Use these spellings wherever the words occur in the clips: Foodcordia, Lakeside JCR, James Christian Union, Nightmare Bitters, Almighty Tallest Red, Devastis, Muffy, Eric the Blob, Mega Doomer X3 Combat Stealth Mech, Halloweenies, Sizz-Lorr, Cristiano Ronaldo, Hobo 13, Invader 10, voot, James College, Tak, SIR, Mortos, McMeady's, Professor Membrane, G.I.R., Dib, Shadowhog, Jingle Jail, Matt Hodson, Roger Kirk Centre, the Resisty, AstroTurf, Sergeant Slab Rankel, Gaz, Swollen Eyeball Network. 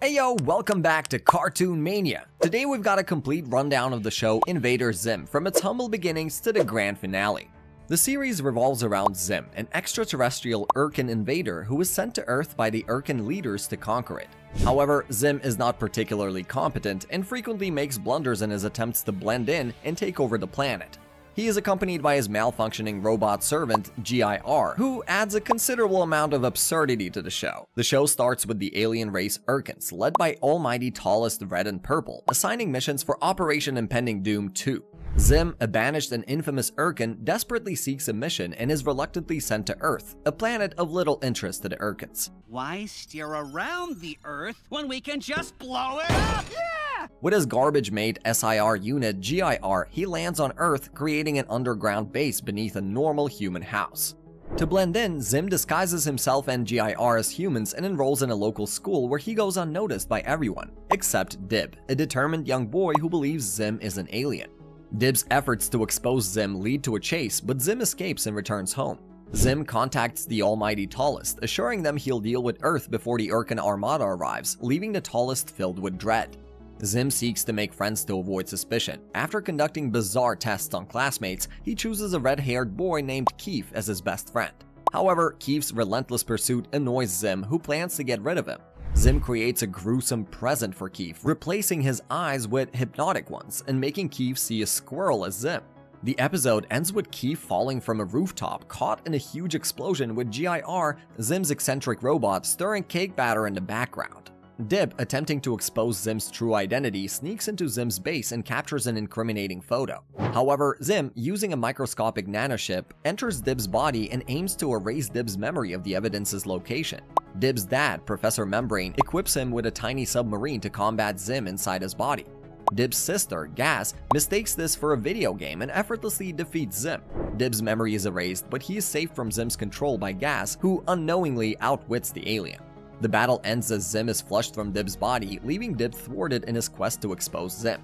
Hey yo, welcome back to Cartoon Mania. Today we've got a complete rundown of the show Invader Zim, from its humble beginnings to the grand finale. The series revolves around Zim, an extraterrestrial Irken invader who was sent to Earth by the Irken leaders to conquer it. However, Zim is not particularly competent and frequently makes blunders in his attempts to blend in and take over the planet. He is accompanied by his malfunctioning robot servant, G.I.R., who adds a considerable amount of absurdity to the show. The show starts with the alien race Irkens, led by Almighty Tallest Red and Purple, assigning missions for Operation Impending Doom 2. Zim, a banished and infamous Irken, desperately seeks a mission and is reluctantly sent to Earth, a planet of little interest to the Irkens. Why steer around the Earth when we can just blow it up? Yeah! With his garbage mate SIR unit G.I.R., he lands on Earth, creating an underground base beneath a normal human house. To blend in, Zim disguises himself and G.I.R. as humans and enrolls in a local school where he goes unnoticed by everyone, except Dib, a determined young boy who believes Zim is an alien. Dib's efforts to expose Zim lead to a chase, but Zim escapes and returns home. Zim contacts the Almighty Tallest, assuring them he'll deal with Earth before the Irken Armada arrives, leaving the Tallest filled with dread. Zim seeks to make friends to avoid suspicion. After conducting bizarre tests on classmates, he chooses a red-haired boy named Keith as his best friend. However, Keith's relentless pursuit annoys Zim, who plans to get rid of him. Zim creates a gruesome present for Keith, replacing his eyes with hypnotic ones and making Keith see a squirrel as Zim. The episode ends with Keith falling from a rooftop, caught in a huge explosion with G.I.R., Zim's eccentric robot, stirring cake batter in the background. Dib, attempting to expose Zim's true identity, sneaks into Zim's base and captures an incriminating photo. However, Zim, using a microscopic nanochip, enters Dib's body and aims to erase Dib's memory of the evidence's location. Dib's dad, Professor Membrane, equips him with a tiny submarine to combat Zim inside his body. Dib's sister, Gaz, mistakes this for a video game and effortlessly defeats Zim. Dib's memory is erased, but he is saved from Zim's control by Gaz, who unknowingly outwits the alien. The battle ends as Zim is flushed from Dib's body, leaving Dib thwarted in his quest to expose Zim.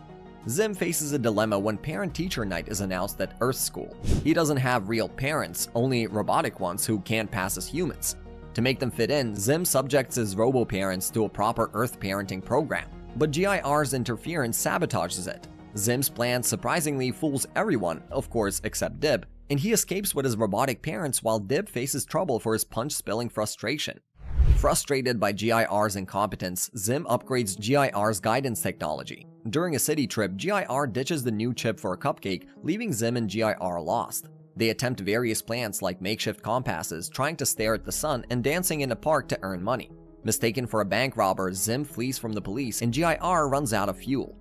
Zim faces a dilemma when Parent-Teacher Night is announced at Earth School. He doesn't have real parents, only robotic ones who can't pass as humans. To make them fit in, Zim subjects his robo-parents to a proper Earth parenting program, but G.I.R.'s interference sabotages it. Zim's plan surprisingly fools everyone, of course except Dib, and he escapes with his robotic parents while Dib faces trouble for his punch-spilling frustration. Frustrated by G.I.R.'s incompetence, Zim upgrades G.I.R.'s guidance technology. During a city trip, G.I.R. ditches the new chip for a cupcake, leaving Zim and G.I.R. lost. They attempt various plans like makeshift compasses, trying to stare at the sun, and dancing in a park to earn money. Mistaken for a bank robber, Zim flees from the police and G.I.R. runs out of fuel.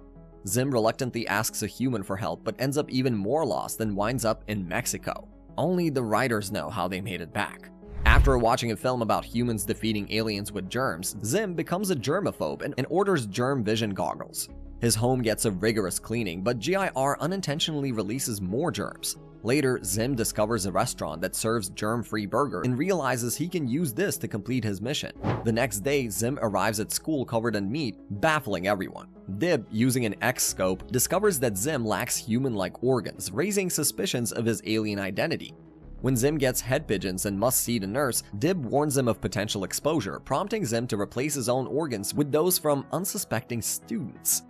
Zim reluctantly asks a human for help but ends up even more lost and winds up in Mexico. Only the writers know how they made it back. After watching a film about humans defeating aliens with germs, Zim becomes a germaphobe and orders germ vision goggles. His home gets a rigorous cleaning, but G.I.R. unintentionally releases more germs. Later, Zim discovers a restaurant that serves germ-free burger and realizes he can use this to complete his mission. The next day, Zim arrives at school covered in meat, baffling everyone. Dib, using an X-scope, discovers that Zim lacks human-like organs, raising suspicions of his alien identity. When Zim gets head pigeons and must see the nurse, Dib warns him of potential exposure, prompting Zim to replace his own organs with those from unsuspecting students.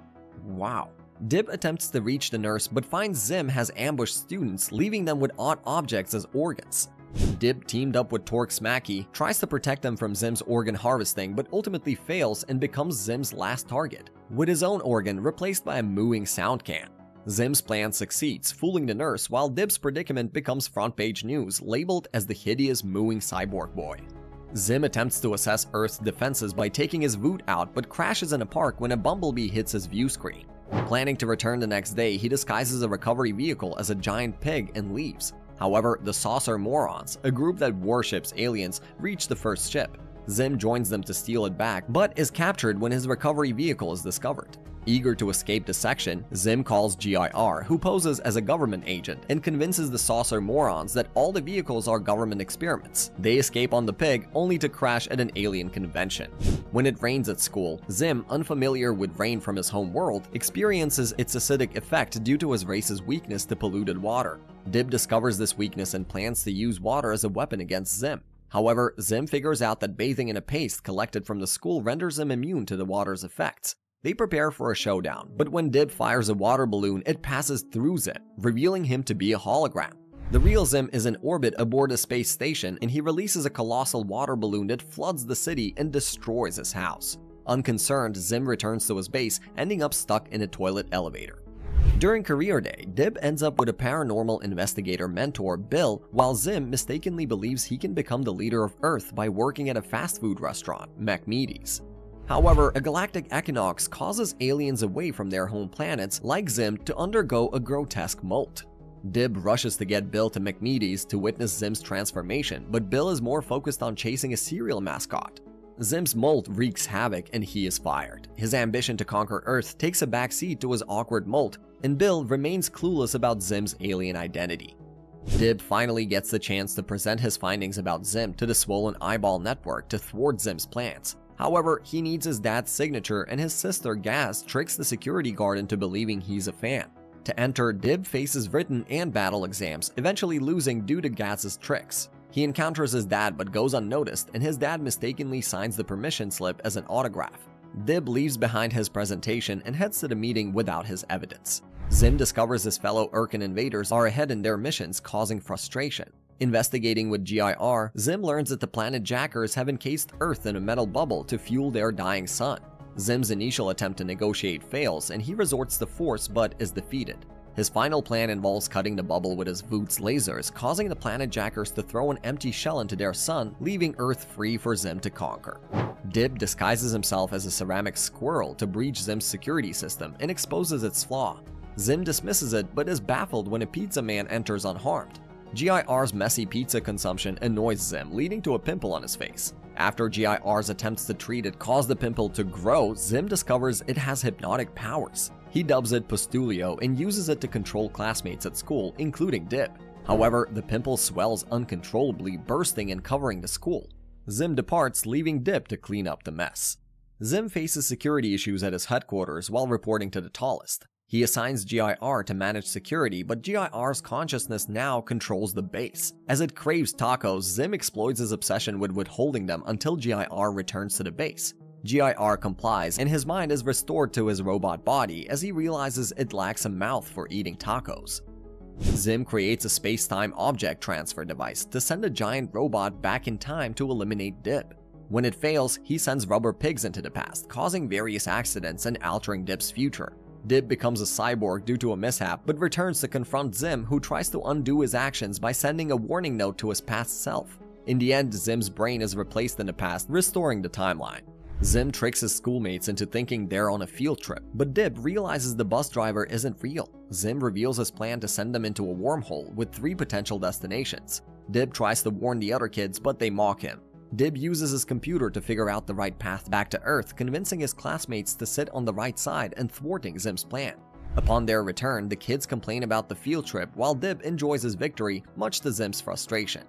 Wow. Dib attempts to reach the nurse but finds Zim has ambushed students, leaving them with odd objects as organs. Dib, teamed up with Torx Mackey, tries to protect them from Zim's organ harvesting but ultimately fails and becomes Zim's last target, with his own organ replaced by a mooing sound can. Zim's plan succeeds, fooling the nurse, while Dib's predicament becomes front-page news, labeled as the hideous mooing cyborg boy. Zim attempts to assess Earth's defenses by taking his voot out but crashes in a park when a bumblebee hits his view screen. Planning to return the next day, he disguises a recovery vehicle as a giant pig and leaves. However, the Saucer Morons, a group that worships aliens, reach the first ship. Zim joins them to steal it back, but is captured when his recovery vehicle is discovered. Eager to escape the section, Zim calls G.I.R., who poses as a government agent, and convinces the Saucer Morons that all the vehicles are government experiments. They escape on the pig, only to crash at an alien convention. When it rains at school, Zim, unfamiliar with rain from his home world, experiences its acidic effect due to his race's weakness to polluted water. Dib discovers this weakness and plans to use water as a weapon against Zim. However, Zim figures out that bathing in a paste collected from the school renders him immune to the water's effects. They prepare for a showdown, but when Dib fires a water balloon, it passes through Zim, revealing him to be a hologram. The real Zim is in orbit aboard a space station, and he releases a colossal water balloon that floods the city and destroys his house. Unconcerned, Zim returns to his base, ending up stuck in a toilet elevator. During career day, Dib ends up with a paranormal investigator mentor, Bill, while Zim mistakenly believes he can become the leader of Earth by working at a fast food restaurant, McMeady's. However, a galactic equinox causes aliens away from their home planets, like Zim, to undergo a grotesque molt. Dib rushes to get Bill to McMeady's to witness Zim's transformation, but Bill is more focused on chasing a cereal mascot. Zim's molt wreaks havoc and he is fired. His ambition to conquer Earth takes a backseat to his awkward molt, and Bill remains clueless about Zim's alien identity. Dib finally gets the chance to present his findings about Zim to the Swollen Eyeball Network to thwart Zim's plans. However, he needs his dad's signature, and his sister Gaz tricks the security guard into believing he's a fan. To enter, Dib faces written and battle exams, eventually losing due to Gaz's tricks. He encounters his dad but goes unnoticed, and his dad mistakenly signs the permission slip as an autograph. Dib leaves behind his presentation and heads to the meeting without his evidence. Zim discovers his fellow Irken invaders are ahead in their missions, causing frustration. Investigating with G.I.R., Zim learns that the planet Jackers have encased Earth in a metal bubble to fuel their dying sun. Zim's initial attempt to negotiate fails, and he resorts to force but is defeated. His final plan involves cutting the bubble with his voot's lasers, causing the planet Jackers to throw an empty shell into their sun, leaving Earth free for Zim to conquer. Dib disguises himself as a ceramic squirrel to breach Zim's security system and exposes its flaw. Zim dismisses it but is baffled when a pizza man enters unharmed. G.I.R.'s messy pizza consumption annoys Zim, leading to a pimple on his face. After G.I.R.'s attempts to treat it cause the pimple to grow, Zim discovers it has hypnotic powers. He dubs it Pustulio and uses it to control classmates at school, including Dib. However, the pimple swells uncontrollably, bursting and covering the school. Zim departs, leaving Dib to clean up the mess. Zim faces security issues at his headquarters while reporting to the Tallest. He assigns G.I.R. to manage security, but G.I.R.'s consciousness now controls the base. As it craves tacos, Zim exploits his obsession with withholding them until G.I.R. returns to the base. G.I.R. complies, and his mind is restored to his robot body as he realizes it lacks a mouth for eating tacos. Zim creates a space-time object transfer device to send a giant robot back in time to eliminate Dib. When it fails, he sends rubber pigs into the past, causing various accidents and altering Dib's future. Dib becomes a cyborg due to a mishap, but returns to confront Zim, who tries to undo his actions by sending a warning note to his past self. In the end, Zim's brain is replaced in the past, restoring the timeline. Zim tricks his schoolmates into thinking they're on a field trip, but Dib realizes the bus driver isn't real. Zim reveals his plan to send them into a wormhole with 3 potential destinations. Dib tries to warn the other kids, but they mock him. Dib uses his computer to figure out the right path back to Earth, convincing his classmates to sit on the right side and thwarting Zim's plan. Upon their return, the kids complain about the field trip while Dib enjoys his victory, much to Zim's frustration.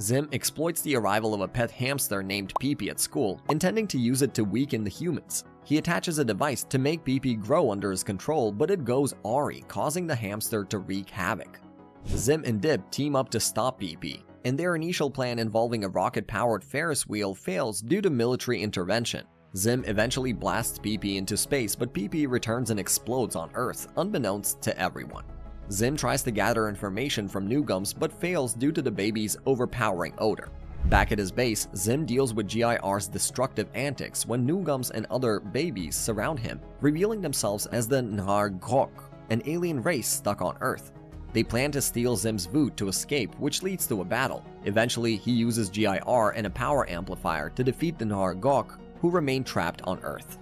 Zim exploits the arrival of a pet hamster named Peepi at school, intending to use it to weaken the humans. He attaches a device to make Peepi grow under his control, but it goes awry, causing the hamster to wreak havoc. Zim and Dib team up to stop Peepi, and their initial plan involving a rocket-powered Ferris wheel fails due to military intervention. Zim eventually blasts Peepi into space, but Peepi returns and explodes on Earth, unbeknownst to everyone. Zim tries to gather information from Newgums, but fails due to the baby's overpowering odor. Back at his base, Zim deals with G.I.R.'s destructive antics when Newgums and other babies surround him, revealing themselves as the Nhar Gok, an alien race stuck on Earth. They plan to steal Zim's voot to escape, which leads to a battle. Eventually, he uses G.I.R. and a power amplifier to defeat the Nhar Gok, who remain trapped on Earth.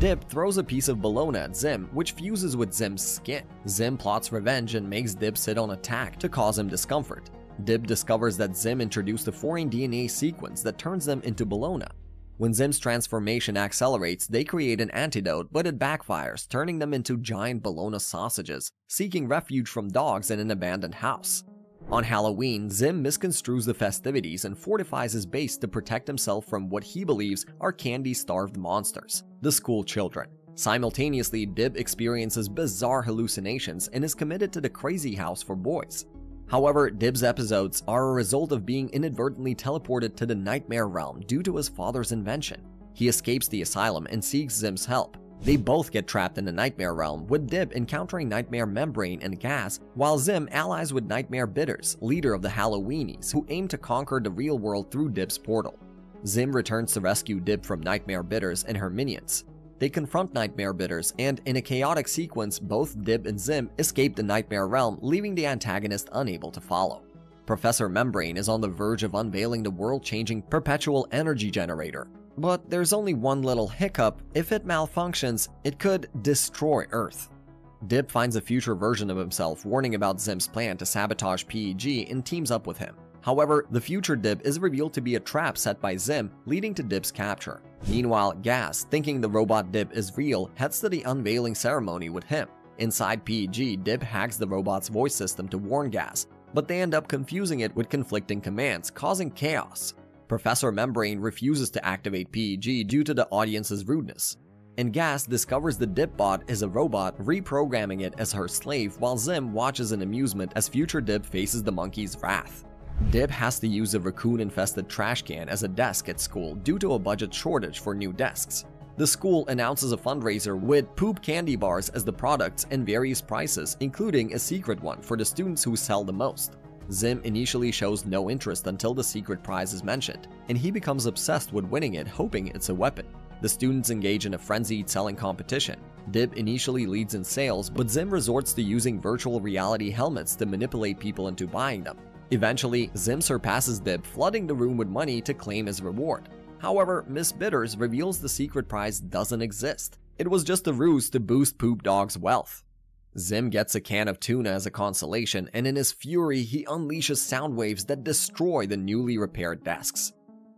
Dib throws a piece of bologna at Zim, which fuses with Zim's skin. Zim plots revenge and makes Dib sit on a Tak to cause him discomfort. Dib discovers that Zim introduced a foreign DNA sequence that turns them into bologna. When Zim's transformation accelerates, they create an antidote, but it backfires, turning them into giant bologna sausages, seeking refuge from dogs in an abandoned house. On Halloween, Zim misconstrues the festivities and fortifies his base to protect himself from what he believes are candy-starved monsters, the school children. Simultaneously, Dib experiences bizarre hallucinations and is committed to the crazy house for boys. However, Dib's episodes are a result of being inadvertently teleported to the Nightmare Realm due to his father's invention. He escapes the asylum and seeks Zim's help. They both get trapped in the Nightmare Realm, with Dib encountering Nightmare Membrane and Gaz, while Zim allies with Nightmare Bitters, leader of the Halloweenies, who aim to conquer the real world through Dib's portal. Zim returns to rescue Dib from Nightmare Bitters and her minions. They confront Nightmare Bitters, and in a chaotic sequence, both Dib and Zim escape the Nightmare Realm, leaving the antagonist unable to follow. Professor Membrane is on the verge of unveiling the world-changing Perpetual Energy Generator. But there's only one little hiccup. If it malfunctions, it could destroy Earth. Dib finds a future version of himself warning about Zim's plan to sabotage PEG and teams up with him. However, the future Dib is revealed to be a trap set by Zim, leading to Dib's capture. Meanwhile, Gaz, thinking the robot Dib is real, heads to the unveiling ceremony with him. Inside PEG, Dib hacks the robot's voice system to warn Gaz, but they end up confusing it with conflicting commands, causing chaos. Professor Membrane refuses to activate PEG due to the audience's rudeness, and Gaz discovers the Dib bot is a robot, reprogramming it as her slave while Zim watches in amusement as future Dib faces the monkey's wrath. Dib has to use a raccoon-infested trash can as a desk at school due to a budget shortage for new desks. The school announces a fundraiser with poop candy bars as the products and various prizes, including a secret one for the students who sell the most. Zim initially shows no interest until the secret prize is mentioned, and he becomes obsessed with winning it, hoping it's a weapon. The students engage in a frenzied selling competition. Dib initially leads in sales, but Zim resorts to using virtual reality helmets to manipulate people into buying them. Eventually, Zim surpasses Dib, flooding the room with money to claim his reward. However, Miss Bitters reveals the secret prize doesn't exist. It was just a ruse to boost Poop Dog's wealth. Zim gets a can of tuna as a consolation, and in his fury, he unleashes sound waves that destroy the newly repaired desks.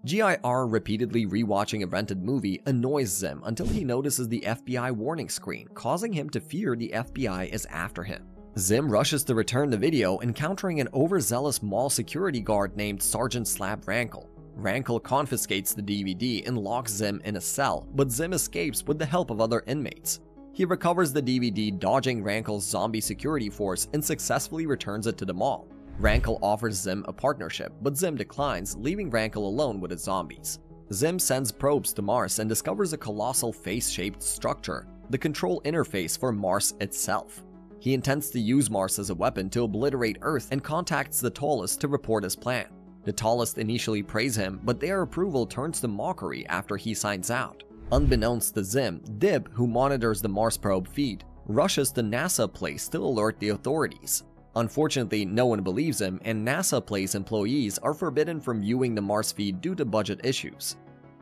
G.I.R. repeatedly rewatching a rented movie annoys Zim until he notices the FBI warning screen, causing him to fear the FBI is after him. Zim rushes to return the video, encountering an overzealous mall security guard named Sergeant Slab Rankel. Rankel confiscates the DVD and locks Zim in a cell, but Zim escapes with the help of other inmates. He recovers the DVD, dodging Rankel's zombie security force, and successfully returns it to the mall. Rankel offers Zim a partnership, but Zim declines, leaving Rankel alone with his zombies. Zim sends probes to Mars and discovers a colossal face-shaped structure, the control interface for Mars itself. He intends to use Mars as a weapon to obliterate Earth and contacts the Tallest to report his plan. The Tallest initially praise him, but their approval turns to mockery after he signs out. Unbeknownst to Zim, Dib, who monitors the Mars probe feed, rushes to NASA Place to alert the authorities. Unfortunately, no one believes him, and NASA Place employees are forbidden from viewing the Mars feed due to budget issues.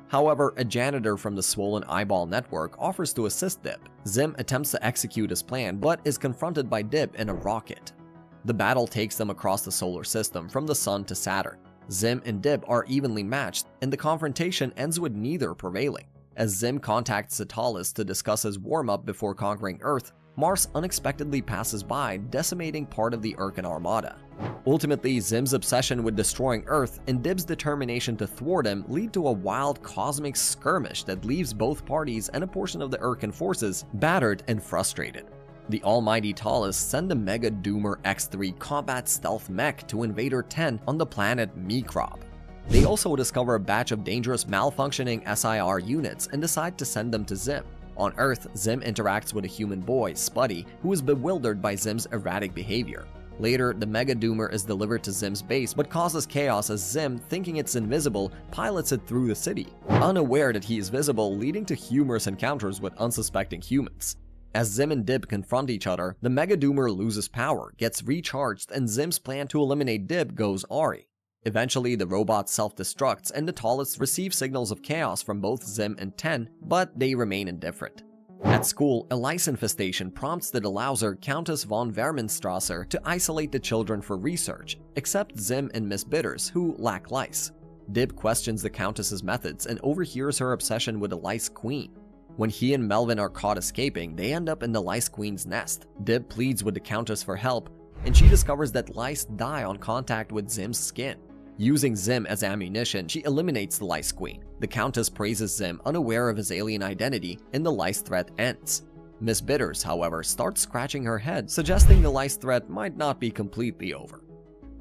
However, a janitor from the Swollen Eyeball Network offers to assist Dib. Zim attempts to execute his plan, but is confronted by Dib in a rocket. The battle takes them across the solar system from the Sun to Saturn. Zim and Dib are evenly matched, and the confrontation ends with neither prevailing. As Zim contacts the Tallest to discuss his warm-up before conquering Earth, Mars unexpectedly passes by, decimating part of the Irken Armada. Ultimately, Zim's obsession with destroying Earth and Dib's determination to thwart him lead to a wild cosmic skirmish that leaves both parties and a portion of the Irken forces battered and frustrated. The Almighty Tallest send a Mega Doomer X3 combat stealth mech to Invader 10 on the planet Microb. They also discover a batch of dangerous malfunctioning SIR units and decide to send them to Zim. On Earth, Zim interacts with a human boy, Spuddy, who is bewildered by Zim's erratic behavior. Later, the Mega Doomer is delivered to Zim's base but causes chaos as Zim, thinking it's invisible, pilots it through the city, unaware that he is visible, leading to humorous encounters with unsuspecting humans. As Zim and Dib confront each other, the Mega Doomer loses power, gets recharged, and Zim's plan to eliminate Dib goes awry. Eventually, the robot self-destructs and the Tallest receive signals of chaos from both Zim and Ten, but they remain indifferent. At school, a lice infestation prompts the Delouser Countess von Vermenstrasser to isolate the children for research, except Zim and Miss Bitters, who lack lice. Dib questions the Countess's methods and overhears her obsession with the Lice Queen. When he and Melvin are caught escaping, they end up in the Lice Queen's nest. Dib pleads with the Countess for help, and she discovers that lice die on contact with Zim's skin. Using Zim as ammunition, she eliminates the Lice Queen. The Countess praises Zim, unaware of his alien identity, and the lice threat ends. Miss Bitters, however, starts scratching her head, suggesting the lice threat might not be completely over.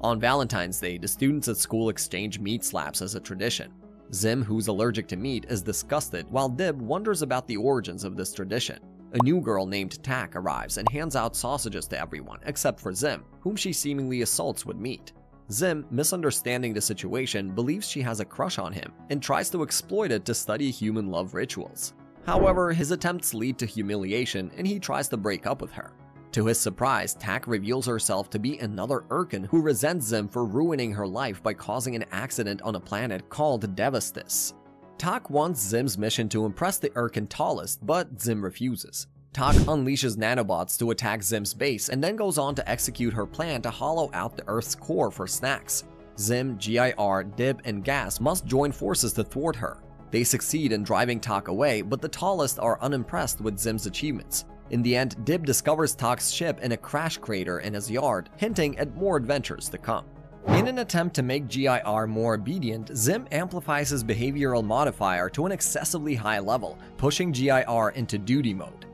On Valentine's Day, the students at school exchange meat slaps as a tradition. Zim, who's allergic to meat, is disgusted, while Dib wonders about the origins of this tradition. A new girl named Tak arrives and hands out sausages to everyone except for Zim, whom she seemingly assaults with meat. Zim, misunderstanding the situation, believes she has a crush on him and tries to exploit it to study human love rituals. However, his attempts lead to humiliation and he tries to break up with her. To his surprise, Tak reveals herself to be another Irken who resents Zim for ruining her life by causing an accident on a planet called Devastis. Tak wants Zim's mission to impress the Irken Tallest, but Zim refuses. Tak unleashes nanobots to attack Zim's base and then goes on to execute her plan to hollow out the Earth's core for snacks. Zim, G.I.R., Dib, and Gaz must join forces to thwart her. They succeed in driving Tak away, but the Tallest are unimpressed with Zim's achievements. In the end, Dib discovers Tak's ship in a crash crater in his yard, hinting at more adventures to come. In an attempt to make G.I.R. more obedient, Zim amplifies his behavioral modifier to an excessively high level, pushing G.I.R. into duty mode.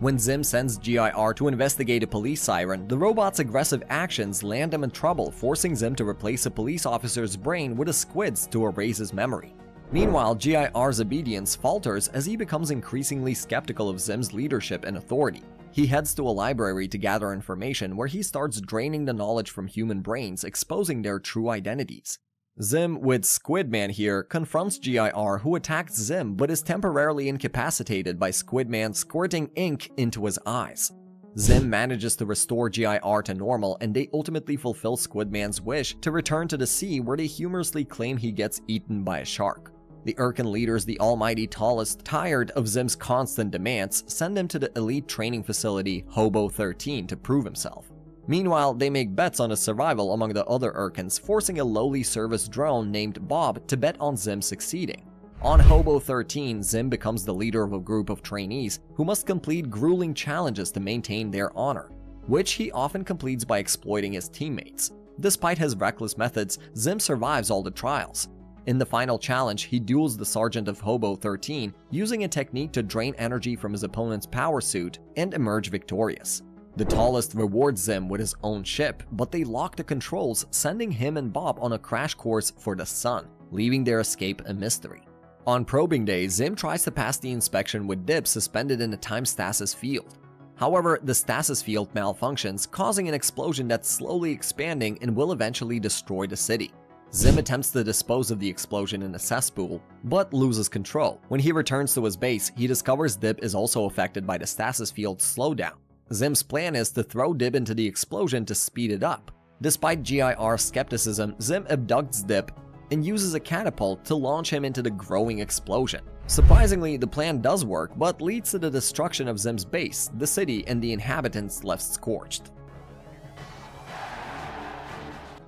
When Zim sends G.I.R. to investigate a police siren, the robot's aggressive actions land him in trouble, forcing Zim to replace a police officer's brain with a squid's to erase his memory. Meanwhile, G.I.R.'s obedience falters as he becomes increasingly skeptical of Zim's leadership and authority. He heads to a library to gather information, where he starts draining the knowledge from human brains, exposing their true identities. Zim, with Squidman here, confronts G.I.R., who attacks Zim but is temporarily incapacitated by Squidman squirting ink into his eyes. Zim manages to restore G.I.R. to normal, and they ultimately fulfill Squidman's wish to return to the sea, where they humorously claim he gets eaten by a shark. The Irken leaders, the Almighty Tallest, tired of Zim's constant demands, send him to the elite training facility Hobo 13 to prove himself. Meanwhile, they make bets on his survival among the other Irkens, forcing a lowly service drone named Bob to bet on Zim succeeding. On Hobo 13, Zim becomes the leader of a group of trainees who must complete grueling challenges to maintain their honor, which he often completes by exploiting his teammates. Despite his reckless methods, Zim survives all the trials. In the final challenge, he duels the sergeant of Hobo 13, using a technique to drain energy from his opponent's power suit and emerge victorious. The Tallest rewards Zim with his own ship, but they lock the controls, sending him and Bob on a crash course for the sun, leaving their escape a mystery. On probing day, Zim tries to pass the inspection with Dib suspended in a time stasis field. However, the stasis field malfunctions, causing an explosion that's slowly expanding and will eventually destroy the city. Zim attempts to dispose of the explosion in a cesspool, but loses control. When he returns to his base, he discovers Dib is also affected by the stasis field's slowdown. Zim's plan is to throw Dib into the explosion to speed it up. Despite G.I.R.'s skepticism, Zim abducts Dib and uses a catapult to launch him into the growing explosion. Surprisingly, the plan does work, but leads to the destruction of Zim's base, the city, and the inhabitants left scorched.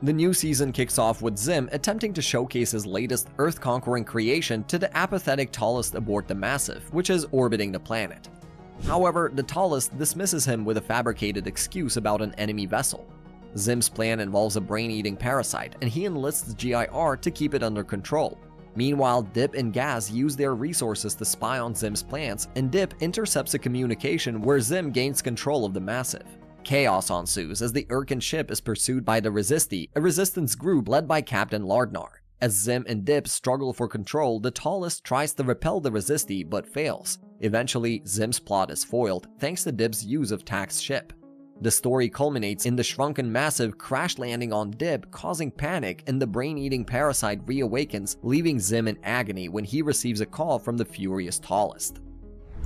The new season kicks off with Zim attempting to showcase his latest Earth-conquering creation to the apathetic Tallest aboard the Massive, which is orbiting the planet. However, the Tallest dismisses him with a fabricated excuse about an enemy vessel. Zim's plan involves a brain-eating parasite, and he enlists G.I.R. to keep it under control. Meanwhile, Dib and Gaz use their resources to spy on Zim's plans, and Dib intercepts a communication where Zim gains control of the Massive. Chaos ensues as the Irken ship is pursued by the Resisty, a resistance group led by Captain Lardnar. As Zim and Dib struggle for control, the Tallest tries to repel the Resisty but fails. Eventually, Zim's plot is foiled thanks to Dib's use of Tak's ship. The story culminates in the shrunken Massive crash landing on Dib, causing panic, and the brain-eating parasite reawakens, leaving Zim in agony when he receives a call from the furious Tallest.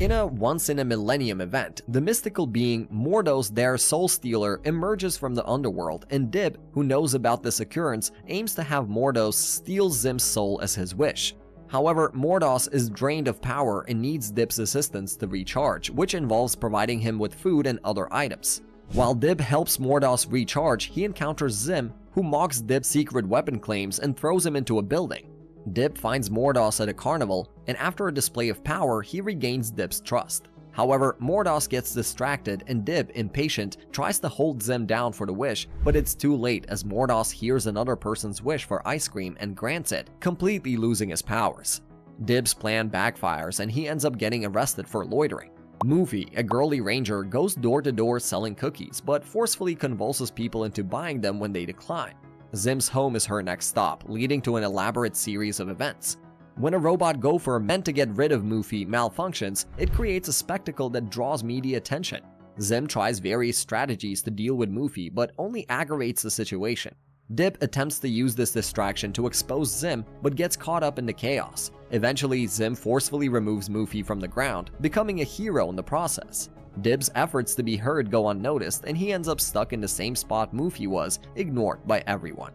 In a once-in-a-millennium event, the mystical being Mortos, their soul stealer, emerges from the underworld, and Dib, who knows about this occurrence, aims to have Mortos steal Zim's soul as his wish. However, Mortos is drained of power and needs Dib's assistance to recharge, which involves providing him with food and other items. While Dib helps Mortos recharge, he encounters Zim, who mocks Dib's secret weapon claims and throws him into a building. Dib finds Mortos at a carnival, and after a display of power, he regains Dib's trust. However, Mortos gets distracted, and Dib, impatient, tries to hold Zim down for the wish, but it's too late as Mortos hears another person's wish for ice cream and grants it, completely losing his powers. Dib's plan backfires, and he ends up getting arrested for loitering. Muffy, a girly ranger, goes door to door selling cookies, but forcefully convulses people into buying them when they decline. Zim's home is her next stop, leading to an elaborate series of events. When a robot gopher meant to get rid of Muffy malfunctions, it creates a spectacle that draws media attention. Zim tries various strategies to deal with Muffy, but only aggravates the situation. Dib attempts to use this distraction to expose Zim, but gets caught up in the chaos. Eventually, Zim forcefully removes Muffy from the ground, becoming a hero in the process. Dib's efforts to be heard go unnoticed, and he ends up stuck in the same spot Muffy was, ignored by everyone.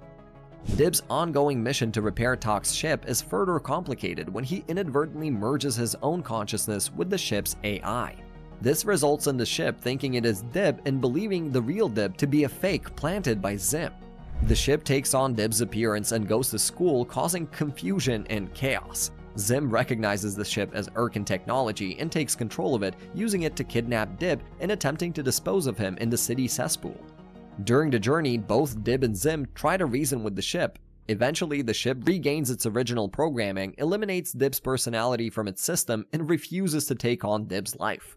Dib's ongoing mission to repair Tak's ship is further complicated when he inadvertently merges his own consciousness with the ship's AI. This results in the ship thinking it is Dib and believing the real Dib to be a fake planted by Zim. The ship takes on Dib's appearance and goes to school, causing confusion and chaos. Zim recognizes the ship as Irken technology and takes control of it, using it to kidnap Dib and attempting to dispose of him in the city cesspool. During the journey, both Dib and Zim try to reason with the ship. Eventually, the ship regains its original programming, eliminates Dib's personality from its system, and refuses to take on Dib's life.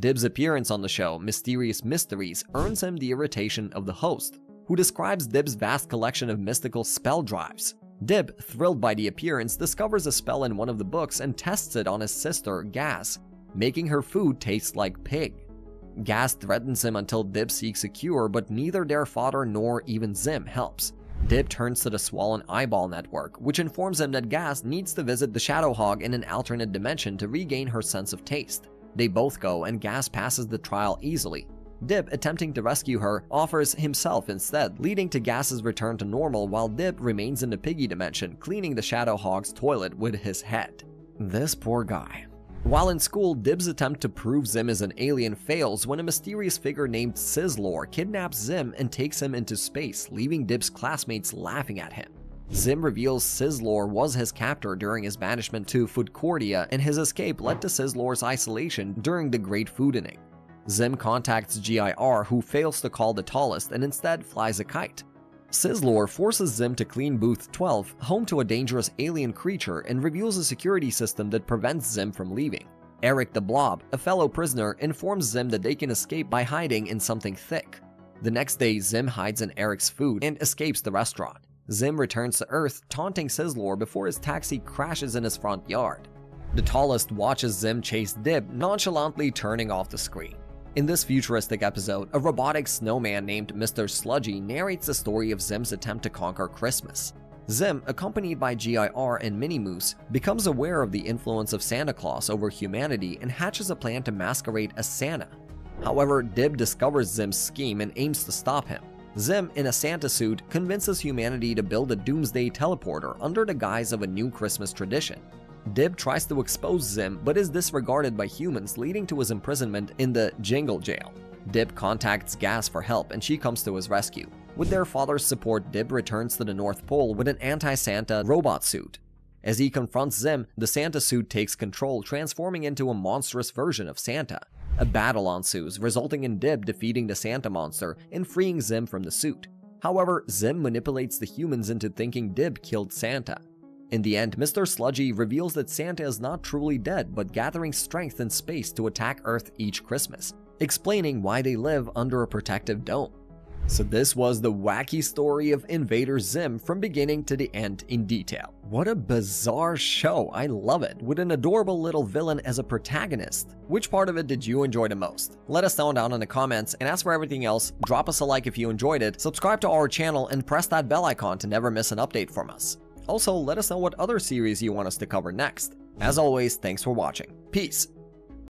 Dib's appearance on the show, Mysterious Mysteries, earns him the irritation of the host, who describes Dib's vast collection of mystical spell drives. Dib, thrilled by the appearance, discovers a spell in one of the books and tests it on his sister, Gaz, making her food taste like pig. Gaz threatens him until Dib seeks a cure, but neither their father nor even Zim helps. Dib turns to the Swollen Eyeball Network, which informs him that Gaz needs to visit the Shadowhog in an alternate dimension to regain her sense of taste. They both go, and Gaz passes the trial easily. Dib, attempting to rescue her, offers himself instead, leading to Gaz's return to normal while Dib remains in the piggy dimension, cleaning the Shadowhog's toilet with his head. This poor guy. While in school, Dib's attempt to prove Zim is an alien fails when a mysterious figure named Sizz-Lorr kidnaps Zim and takes him into space, leaving Dib's classmates laughing at him. Zim reveals Sizz-Lorr was his captor during his banishment to Foodcordia, and his escape led to Sizz-Lorr's isolation during the Great Foodening. Zim contacts G.I.R., who fails to call the tallest and instead flies a kite. Sizz-Lorr forces Zim to clean Booth 12, home to a dangerous alien creature, and reveals a security system that prevents Zim from leaving. Eric the Blob, a fellow prisoner, informs Zim that they can escape by hiding in something thick. The next day, Zim hides in Eric's food and escapes the restaurant. Zim returns to Earth, taunting Sizz-Lorr before his taxi crashes in his front yard. The tallest watches Zim chase Dib, nonchalantly turning off the screen. In this futuristic episode, a robotic snowman named Mr. Sludgy narrates the story of Zim's attempt to conquer Christmas. Zim, accompanied by G.I.R. and Minimoose, becomes aware of the influence of Santa Claus over humanity and hatches a plan to masquerade as Santa. However, Dib discovers Zim's scheme and aims to stop him. Zim, in a Santa suit, convinces humanity to build a doomsday teleporter under the guise of a new Christmas tradition. Dib tries to expose Zim, but is disregarded by humans, leading to his imprisonment in the Jingle Jail. Dib contacts Gaz for help, and she comes to his rescue. With their father's support, Dib returns to the North Pole with an anti-Santa robot suit. As he confronts Zim, the Santa suit takes control, transforming into a monstrous version of Santa. A battle ensues, resulting in Dib defeating the Santa monster and freeing Zim from the suit. However, Zim manipulates the humans into thinking Dib killed Santa. In the end, Mr. Sludgy reveals that Santa is not truly dead, but gathering strength in space to attack Earth each Christmas, explaining why they live under a protective dome. So this was the wacky story of Invader Zim from beginning to the end in detail. What a bizarre show, I love it, with an adorable little villain as a protagonist. Which part of it did you enjoy the most? Let us know down in the comments, and as for everything else, drop us a like if you enjoyed it, subscribe to our channel, and press that bell icon to never miss an update from us. Also, let us know what other series you want us to cover next. As always, thanks for watching. Peace!